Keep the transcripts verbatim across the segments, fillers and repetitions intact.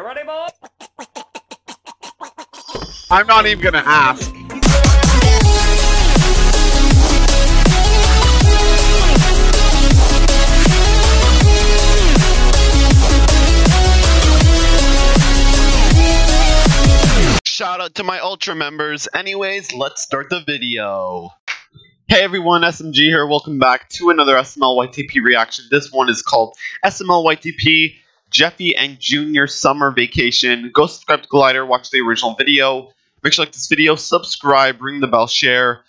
You ready, boy? I'm not even gonna ask. Shout out to my Ultra members. Anyways, let's start the video. Hey everyone, S M G here. Welcome back to another S M L Y T P reaction. This one is called S M L Y T P. Jeffy and Junior Summer Vacation. Go subscribe to Glider, watch the original video. Make sure you like this video, subscribe, ring the bell, share,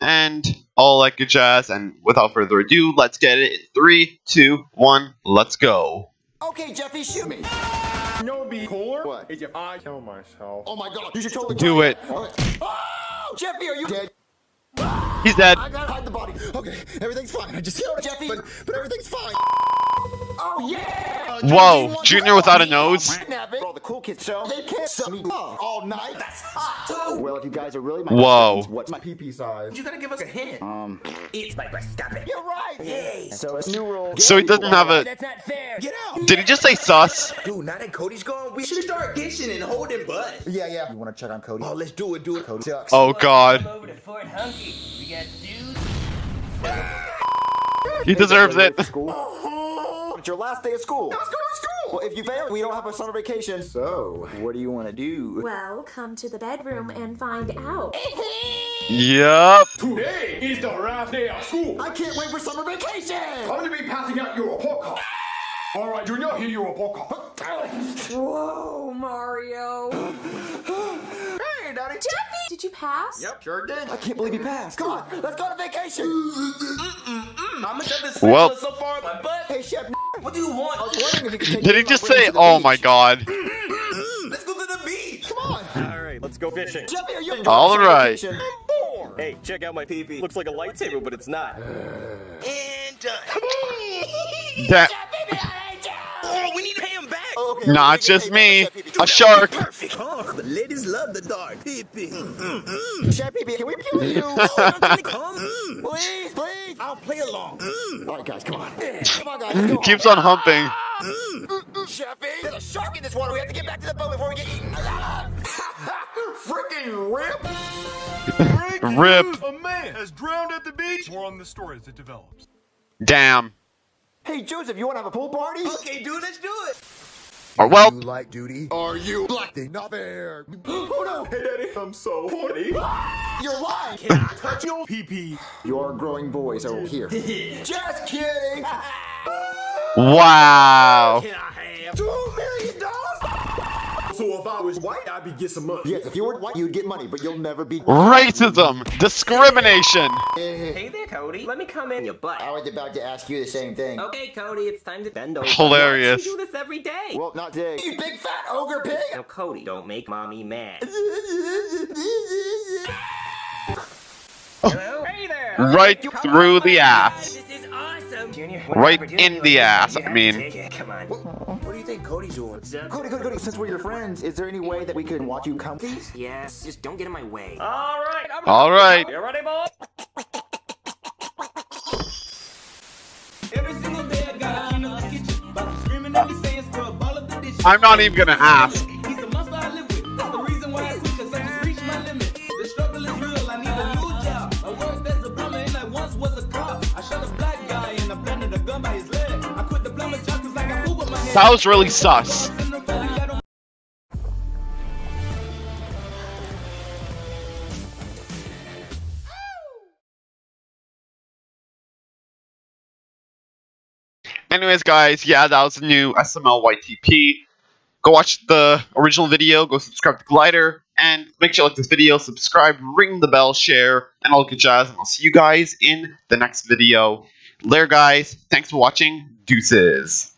and all that good jazz. And without further ado, let's get it. Three, two, one, let's go. Okay, Jeffy, shoot me. You know what would be cooler? What? If I kill myself. Oh my god, you should totally do it. Right. Oh, Jeffy, are you dead? He's dead. I gotta hide the body. Okay, everything's fine. I just killed Jeffy, but, but everything's fine. Oh yeah! Uh, Whoa, Junior without a nose. All the cool kids show. They can't sell me all night. That's hot. Well, if you guys are really my whoa. What's my pee pee size? You gotta give us a hint. Um, it's my endoscopy. You're right. Yay. So it's new rule. So he doesn't have a. That's not fair. Get out. Did he just say sus? Dude, now that Cody's gone, we should start dishing and holding butt. Yeah, yeah. You wanna check on Cody? Oh, let's do it, do it. Cody sucks. Oh God. Over to Fort Hunky. We got dudes. He deserves it. Your last day of school. Let's go to school. Well, if you fail, we don't have a summer vacation. So, what do you want to do? Well, come to the bedroom and find out. Yup. Today is the last day of school. I can't wait for summer vacation. I'm gonna be passing out your report card. All right, Junior, hear your report card. Whoa, Mario. Hey, Daddy. Jeffy, did you pass? Yep, sure did. I can't believe you passed. Come on, let's go on vacation. Mm-mm-mm. I'm gonna get this well. So far in my butt. Hey, Chef. What do you want? I was wondering if you could take did he just say, oh beach. My god. Let's go to the beach. Come on. Alright, let's go fishing. Jeffy, are you alright. Hey, check out my pee-pee. Looks like a lightsaber, but it's not. And done. Come on. That oh, we need to pay him back. Okay, not just me. A shark. Perfect. Oh, the ladies love the dark. Pee-pee. Mm, mm. Chef pee-pee, can we play with you? Oh, I'm gonna come. Mm. Please, please. I'll play along. Mm. Alright, guys, come on. Come on, guys. Go keeps on, on humping. Mm. Mm -mm. Jeffy, there's a shark in this water. We have to get back to the boat before we get eaten. Freaking rip. Freaking rip. News. A man has drowned at the beach. More on the story as it develops. Damn. Hey, Joseph, you want to have a pool party? Okay, dude, let's do it. Or well, do you like duty? Are you black? Not there. Oh no! Hey, Daddy, I'm so horny. Ah, you're lying. Can I touch your pee pee? Your growing boys are here. Just kidding. Wow. Can I have two million dollars? So if I was white, I'd be get some money. Yes, if you were white, you'd get money, but you'll never be. Racism, discrimination. Hey there, Cody. Let me come in your butt. I was about to ask you the same thing. Okay, Cody, it's time to bend over. Hilarious. We do this every day. Well, not today. You big fat ogre pig. Now, Cody, don't make mommy mad. Hello? Hey there. Right through the ass. God, this is awesome, Junior. Right in the ass. I mean. Come on. What do you think Cody's doing? Cody, Cody, Cody. Since we're your friends, is there any way that we can watch you come, please? Yes. Just don't get in my way. All right. All right. You ready, boy? I'm not even gonna ask. That was really sus. Anyways, guys, yeah, that was the new S M L Y T P. Go watch the original video, go subscribe to Glider, and make sure you like this video, subscribe, ring the bell, share, and all good jazz, and I'll see you guys in the next video. Later, guys, thanks for watching, deuces.